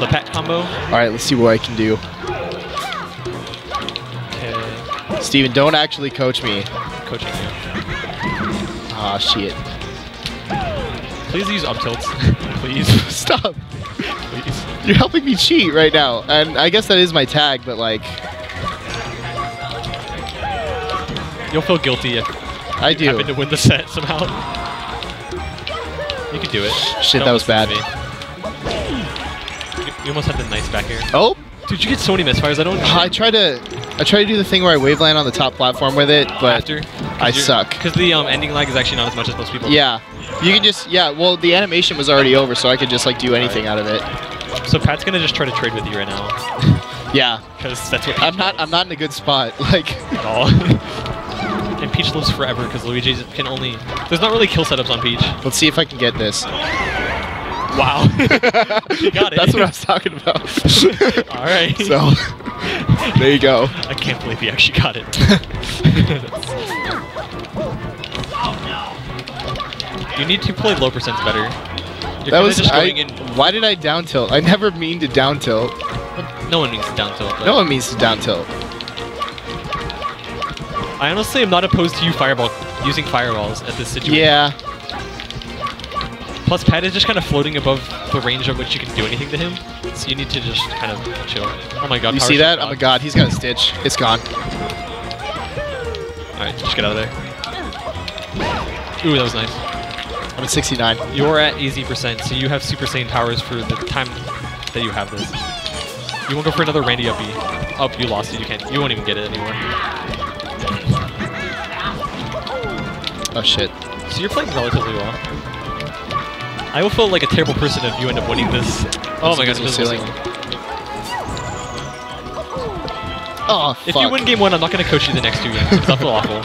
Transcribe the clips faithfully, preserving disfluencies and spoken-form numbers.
the Pat Combo. All right, let's see what I can do. Okay. Steven, don't actually coach me. I'm coaching you. Ah, shit. Please use up tilts. Please. Stop. Please. You're helping me cheat right now. And I guess that is my tag, but like... You'll feel guilty if I you do. happen to win the set somehow. You could do it. Shit, don't that was bad. You almost had the nice back air. Oh! Dude, you get so many misfires. I don't know. I try to I try to do the thing where I waveland on the top platform with it, but After, I suck. Because the um, ending lag is actually not as much as most people. Yeah. You can just, yeah, well, the animation was already over, so I could just, like, do anything right. out of it. So Pat's going to just try to trade with you right now. Yeah. Because that's what Peach I'm not. Loves. I'm not in a good spot, like... At all. And Peach lives forever, because Luigi can only... There's not really kill setups on Peach. Let's see if I can get this. Wow. You got it. That's what I was talking about. All right. So, there you go. I can't believe he actually got it. Oh, no. You need to play low percents better. You're that was, just I, in why did I down tilt? I never mean to down tilt. No one means to down tilt. No one means to down tilt. I honestly am not opposed to you fireball using fireballs at this situation. Yeah. Plus, Pat is just kind of floating above the range of which you can do anything to him, so you need to just kind of chill. Oh my god. You see that? Oh my god, he's got a stitch. It's gone. Alright, just get out of there. Ooh, that was nice. I'm at sixty-nine. You're at easy percent, so you have Super Saiyan powers for the time that you have this. You won't go for another Randy up B. Oh, you lost it. You can't. You won't even get it anymore. Oh shit. So you're playing relatively well. I will feel like a terrible person if you end up winning this. Oh my god, it's ceiling. Oh, fuck. If you win game one, I'm not going to coach you the next two games. It's awful awful.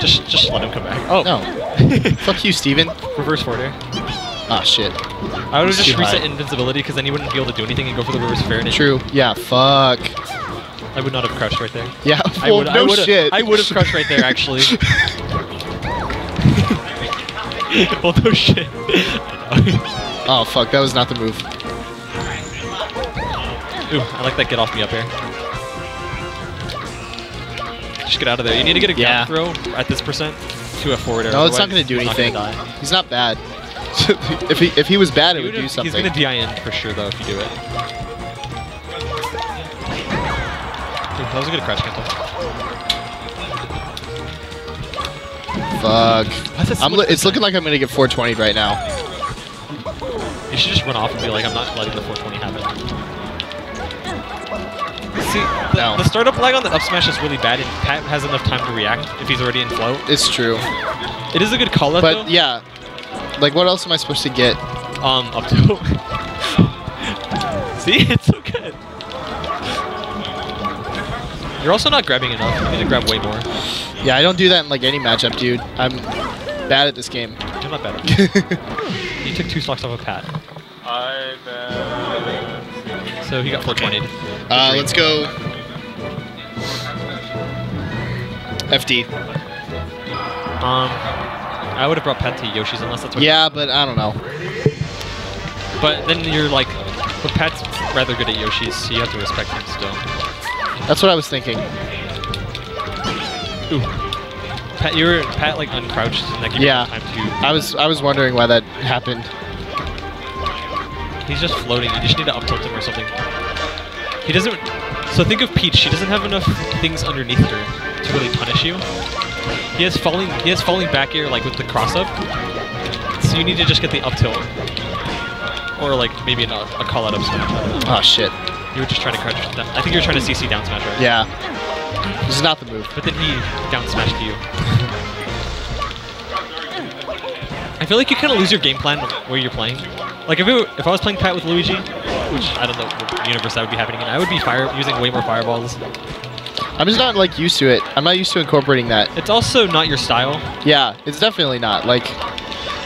Just, just let him come back. Oh. No. Fuck you, Steven. Reverse forward air. Ah, shit. I would have just reset invincibility because then he wouldn't be able to do anything and go for the reverse fairness. True. Yeah, fuck. I would not have crushed right there. Yeah, well, I would, no I would shit. Have, I would have crushed right there, actually. Well, no shit. Oh, fuck. That was not the move. Ooh, I like that get off me up air. Just get out of there. You need to get a ground yeah. throw at this percent to a forward air. No, it's not going to do anything. Not he's not bad. if, he, if he was bad, he it would do something. He's going to D I N for sure, though, if you do it. That was a good crash cancel. Fuck. I'm lo it's looking like I'm going to get four twenty right now. You should just run off and be like, I'm not letting the four twenty happen. See, the, no. the startup lag on the up smash is really bad, and Pat has enough time to react if he's already in flow. It's true. It is a good call out, But, though. yeah. Like, what else am I supposed to get? Um, up tilt. See? It's so good. You're also not grabbing enough. You need to grab way more. Yeah, I don't do that in like any matchup, dude. I'm bad at this game. I'm not bad at it. You took two stocks off of Pat. I bet. So he got four twenty. Uh, let's go. F D. Um, I would have brought Pat to Yoshi's unless that's what. Yeah, but I don't know. But then you're like, but Pat's rather good at Yoshi's, so you have to respect him still. That's what I was thinking. Ooh. Pat, you were Pat like uncrouched. And that gave yeah. Time to I was I was wondering why that happened. He's just floating. You just need to up tilt him or something. He doesn't. So think of Peach. She doesn't have enough things underneath her to really punish you. He has falling. He has falling back air like with the cross up. So you need to just get the up tilt, or like maybe an, a call out up smash. Oh shit. You were just trying to crouch. I think you were trying to C C down smash, right? Yeah. This is not the move. But then he down smashed you. I feel like you kind of lose your game plan where you're playing. Like if it, if I was playing Pat with Luigi, which I don't know what universe that would be happening in, I would be fire using way more fireballs. I'm just not like used to it. I'm not used to incorporating that. It's also not your style. Yeah, it's definitely not. Like,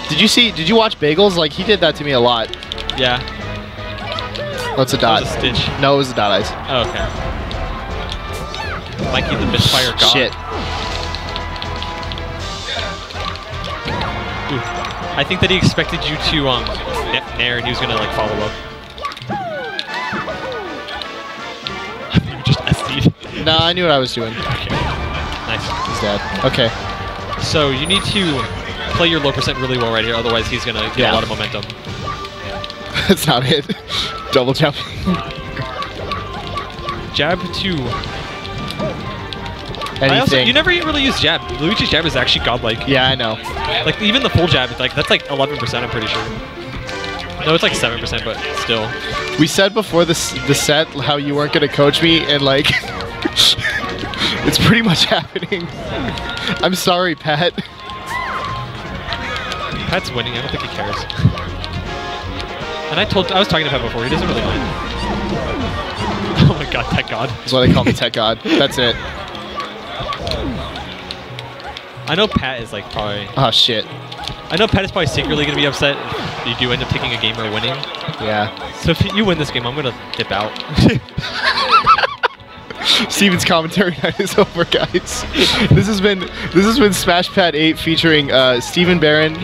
did you see? Did you watch Bagels? Like he did that to me a lot. Yeah. That's a dot. It was a stitch. No, it was a dot ice. Oh, okay. Mikey the misfire god. Shit. Ooh. I think that he expected you to um net nair and he was gonna like follow up. You just S D'd. Nah, I knew what I was doing. Okay. Nice. He's dead. Okay. So you need to play your low percent really well right here, otherwise he's gonna get yeah. a lot of momentum. That's not it. Double jab. Jab to anything. I also, you never really use jab. Luigi's jab is actually godlike. Yeah, I know. Like even the full jab, it's like that's like eleven percent. I'm pretty sure. No, it's like seven percent, but still. We said before this the set how you weren't gonna coach me, and like it's pretty much happening. I'm sorry, Pat. Pat's winning. I don't think he cares. And I told, I was talking to Pat before, he doesn't really mind. Oh my god, Tech God. That's why they call me Tech God. That's it. I know Pat is like probably... Oh shit. I know Pat is probably secretly going to be upset if you do end up taking a game or winning. Yeah. So if you win this game, I'm going to dip out. Steven's commentary night is over, guys. This has been this has been Smash Pad eight featuring uh, Steven Baron,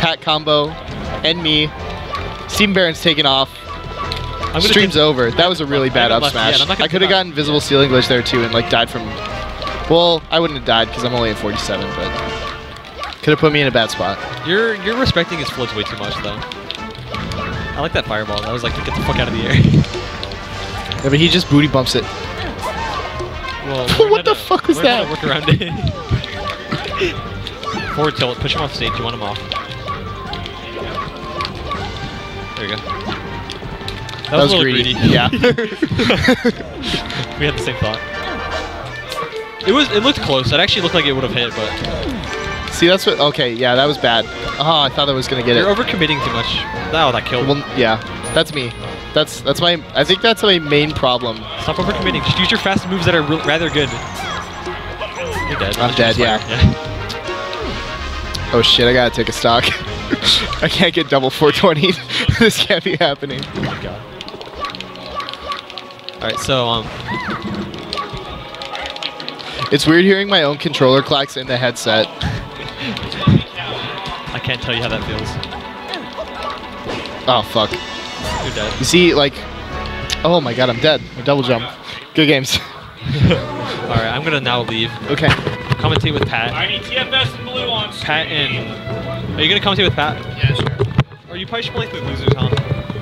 Pat Combo, and me. Steven Baron's taken off. I'm Stream's over. That was a really I'm bad up smash. Yeah, I could have gotten Visible Seal English there too and like died from... Well, I wouldn't have died because I'm only at forty-seven, but... Could have put me in a bad spot. You're you're respecting his floods way too much though. I like that fireball. That was like, get the fuck out of the air. Yeah, but he just booty bumps it. Well, what the fuck was that? Work around it. Forward tilt. Push him off stage. You want him off. There we go. That, that was, was greedy. greedy. Yeah. We had the same thought. It was. It looked close. It actually looked like it would have hit, but. See, that's what. Okay, yeah, that was bad. Oh, I thought I was gonna get You're it. You're overcommitting too much. Oh, that killed. Well, yeah, that's me. That's that's my. I think that's my main problem. Stop overcommitting. Just use your fast moves that are real, rather good. You're dead. I'm dead. Yeah. yeah. Oh shit! I gotta take a stock. I can't get double four twenty. This can't be happening. Oh my god. Alright, so, um... it's weird hearing my own controller clacks in the headset. I can't tell you how that feels. Oh, fuck. You're dead. You see, like... Oh my god, I'm dead. I double jump. Good games. Alright, I'm gonna now leave. Okay. Commentate with Pat. I need T F S and Blue on screen. Pat and... Are you gonna commentate with Pat? Yeah, sure. Or you probably should play with losers, huh?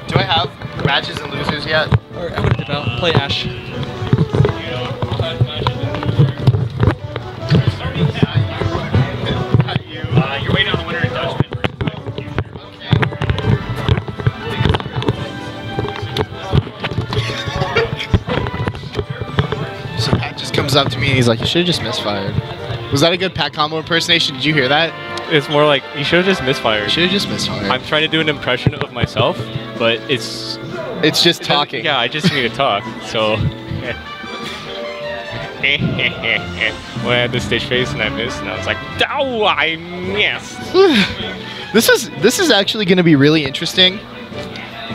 Do I have matches and losers yet? Alright, I'm gonna dip out. Play Ash. You're waiting on the winner in Dutchman. Okay. So Pat just comes up to me and he's like, you should've just misfired. Was that a good Pat Combo impersonation? Did you hear that? It's more like, you should have just misfired. You should have just misfired. I'm trying to do an impression of myself, but it's... It's just talking. Yeah, I just need to talk, so... Well, I had this stage face and I missed, and I was like, ow, I missed! This is this is actually going to be really interesting,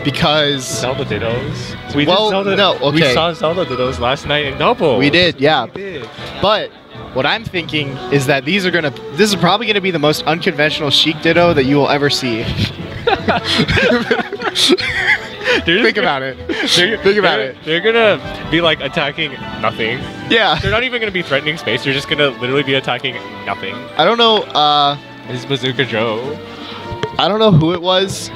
because... Zelda did those. We well, did Zelda, no, okay. We saw Zelda did those last night in double. We did, yeah. We did. But... what I'm thinking is that these are gonna. This is probably gonna be the most unconventional Sheik Ditto that you will ever see. Think about it. Think about it. They're gonna be like attacking nothing. Yeah. They're not even gonna be threatening space. They're just gonna literally be attacking nothing. I don't know. Uh, it's Bazooka Joe. I don't know who it was.